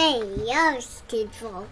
They are scheduled.